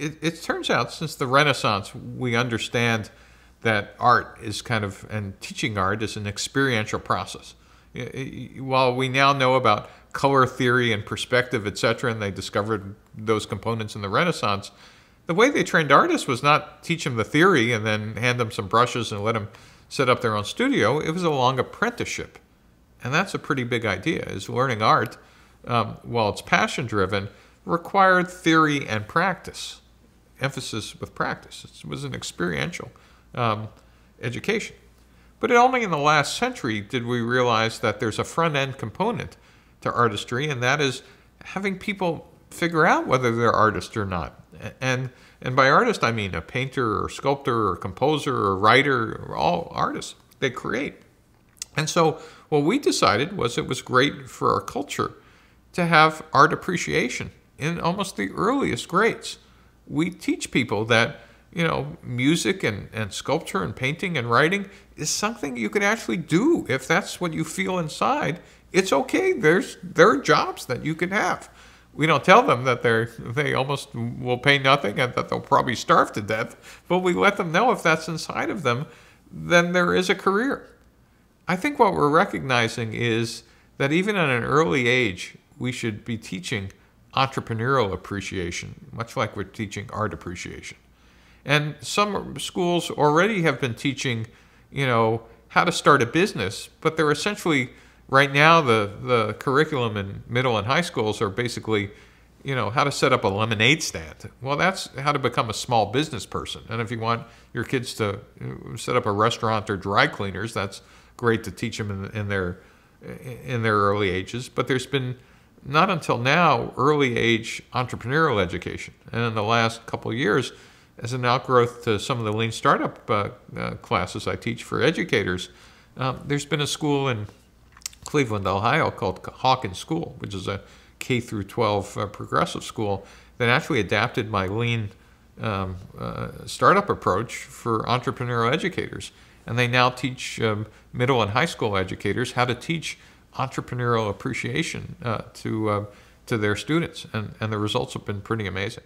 it turns out since the Renaissance, we understand that art is kind of, and teaching art is an experiential process. While we now know about color theory and perspective, etc., and they discovered those components in the Renaissance, the way they trained artists was not teach them the theory and then hand them some brushes and let them set up their own studio. It was a long apprenticeship. And that's a pretty big idea, is learning art, while it's passion-driven, required theory and practice. Emphasis with practice. It was an experiential education. But only in the last century did we realize that there's a front-end component to artistry, and that is having people figure out whether they're artists or not. And by artist, I mean a painter or sculptor or composer or writer, or all artists. They create. And so what we decided was it was great for our culture to have art appreciation in almost the earliest grades. We teach people that, you know, music and sculpture and painting and writing is something you can actually do. If that's what you feel inside, it's okay. There are jobs that you can have. We don't tell them that they almost will pay nothing and that they'll probably starve to death, but we let them know if that's inside of them, then there is a career. I think what we're recognizing is that even at an early age, we should be teaching entrepreneurial appreciation, much like we're teaching art appreciation. And some schools already have been teaching, you know, how to start a business, but they're essentially, right now, the curriculum in middle and high schools are basically, you know, how to set up a lemonade stand. Well, that's how to become a small business person. And if you want your kids to set up a restaurant or dry cleaners, that's great to teach them in their early ages, but there's been, not until now, early age entrepreneurial education. And in the last couple of years, as an outgrowth to some of the Lean Startup classes I teach for educators, there's been a school in Cleveland, Ohio called Hawken School, which is a K through 12 progressive school that actually adapted my Lean Startup approach for entrepreneurial educators. And they now teach middle and high school educators how to teach entrepreneurial appreciation to their students. And the results have been pretty amazing.